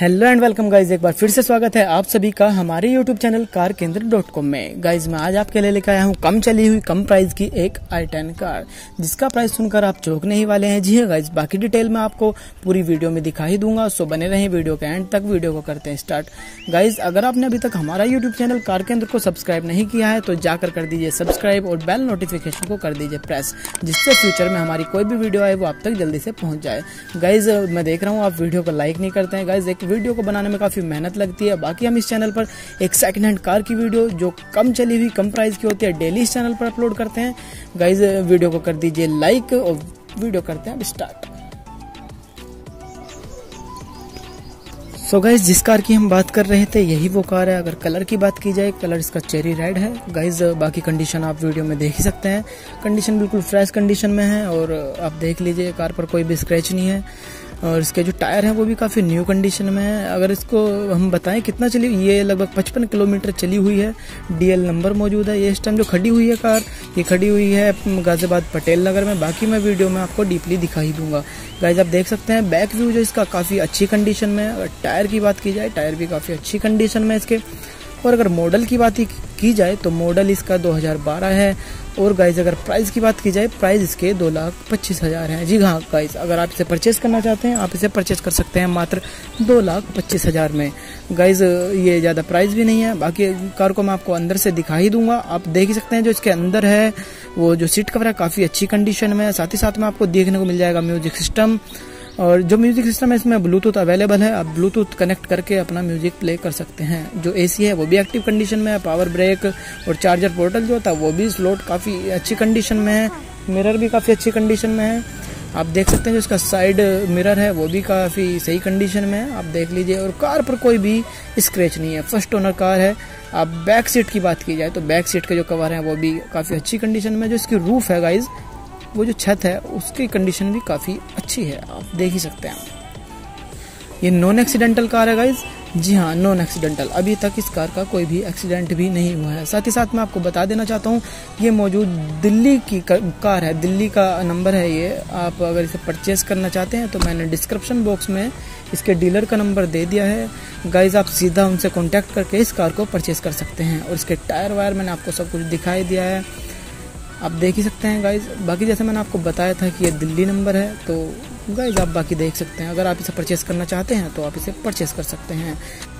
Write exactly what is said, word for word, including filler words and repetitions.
Hello and welcome guys, एक बार फिर से स्वागत है आप सभी का हमारे यूट्यूब चैनल कार केंद्र डॉट कॉम में। गाइज मैं आज आपके लिए लेकर आया हूँ कम चली हुई कम प्राइस की एक आई टेन कार, जिसका प्राइस सुनकर आप चौंकने ही वाले हैं। जी हाँ गाइज, बाकी डिटेल मैं आपको पूरी वीडियो में दिखा ही दूंगा, सो बने रहें वीडियो के एंड तक। वीडियो को करते हैं स्टार्ट। गाइज अगर आपने अभी तक हमारा यूट्यूब चैनल कार केंद्र को सब्सक्राइब नहीं किया है तो जाकर कर दीजिए सब्सक्राइब और बेल नोटिफिकेशन को कर दीजिए प्रेस, जिससे फ्यूचर में हमारी कोई भी वीडियो आए वो आप तक जल्दी से पहुंच जाए। गाइज मैं देख रहा हूँ आप वीडियो को लाइक नहीं करते हैं। गाइज वीडियो को बनाने में काफी मेहनत लगती है। बाकी हम इस चैनल पर एक सेकंड हैंड कार की वीडियो जो कम चली हुई कम प्राइस की होती है डेली इस चैनल पर अपलोड करते हैं। गाइज वीडियो को कर दीजिए लाइक और वीडियो करते हैं अब स्टार्ट। सो so गाइज जिस कार की हम बात कर रहे थे यही वो कार है। अगर कलर की बात की जाए, कलर इसका चेरी रेड है। गाइज बाकी कंडीशन आप वीडियो में देख ही सकते हैं, कंडीशन बिल्कुल फ्रेश कंडीशन में है और आप देख लीजिए कार पर कोई भी स्क्रैच नहीं है और इसके जो टायर हैं वो भी काफ़ी न्यू कंडीशन में है। अगर इसको हम बताएं कितना चली, ये लगभग पचपन किलोमीटर चली हुई है, डीएल नंबर मौजूद है। ये इस टाइम जो खड़ी हुई है कार, ये खड़ी हुई है गाजियाबाद पटेल नगर में। बाकी मैं वीडियो में आपको डीपली दिखा ही दूंगा। गाइज आप देख सकते हैं बैक व्यू जो इसका काफ़ी अच्छी कंडीशन में है। अगर टायर की बात की जाए, टायर भी काफ़ी अच्छी कंडीशन में इसके। और अगर मॉडल की बात की जाए तो मॉडल इसका दो हज़ार बारह है। और गाइज अगर प्राइस की बात की जाए, प्राइस इसके दो लाख पच्चीस हज़ार है। जी हाँ गाइज अगर आप इसे परचेस करना चाहते हैं आप इसे परचेस कर सकते हैं मात्र दो लाख पच्चीस हज़ार में। गाइज ये ज़्यादा प्राइस भी नहीं है। बाकी कार को मैं आपको अंदर से दिखा ही दूंगा, आप देख ही सकते हैं जो इसके अंदर है वो जो सीट कवर है काफ़ी अच्छी कंडीशन में है। साथ ही साथ में आपको देखने को मिल जाएगा म्यूजिक सिस्टम, और जो म्यूजिक सिस्टम है इसमें ब्लूटूथ अवेलेबल है, आप ब्लूटूथ कनेक्ट करके अपना म्यूजिक प्ले कर सकते हैं। जो एसी है वो भी एक्टिव कंडीशन में है, पावर ब्रेक और चार्जर पोर्टल जो होता है वो भी स्लॉट काफ़ी अच्छी कंडीशन में है। मिरर भी काफ़ी अच्छी कंडीशन में है, आप देख सकते हैं जो इसका साइड मिरर है वो भी काफ़ी सही कंडीशन में है, आप देख लीजिए। और कार पर कोई भी स्क्रैच नहीं है, फर्स्ट ओनर कार है। आप बैक सीट की बात की जाए तो बैक सीट के जो कवर हैं वो भी काफ़ी अच्छी कंडीशन में। जो इसकी रूफ है गाइज, वो जो छत है उसकी कंडीशन भी काफ़ी अच्छी है, आप देख ही सकते हैं। ये नॉन एक्सीडेंटल कार है गाइज, जी हाँ नॉन एक्सीडेंटल, अभी तक इस कार का कोई भी एक्सीडेंट भी नहीं हुआ है। साथ ही साथ मैं आपको बता देना चाहता हूँ ये मौजूद दिल्ली की कार है, दिल्ली का नंबर है ये। आप अगर इसे परचेस करना चाहते हैं तो मैंने डिस्क्रिप्शन बॉक्स में इसके डीलर का नंबर दे दिया है। गाइज आप सीधा उनसे कॉन्टैक्ट करके इस कार को परचेस कर सकते हैं। और इसके टायर वायर मैंने आपको सब कुछ दिखाई दिया है, आप देख ही सकते हैं गाइज। बाकी जैसे मैंने आपको बताया था कि ये दिल्ली नंबर है, तो गाइज आप बाकी देख सकते हैं। अगर आप इसे परचेस करना चाहते हैं तो आप इसे परचेस कर सकते हैं।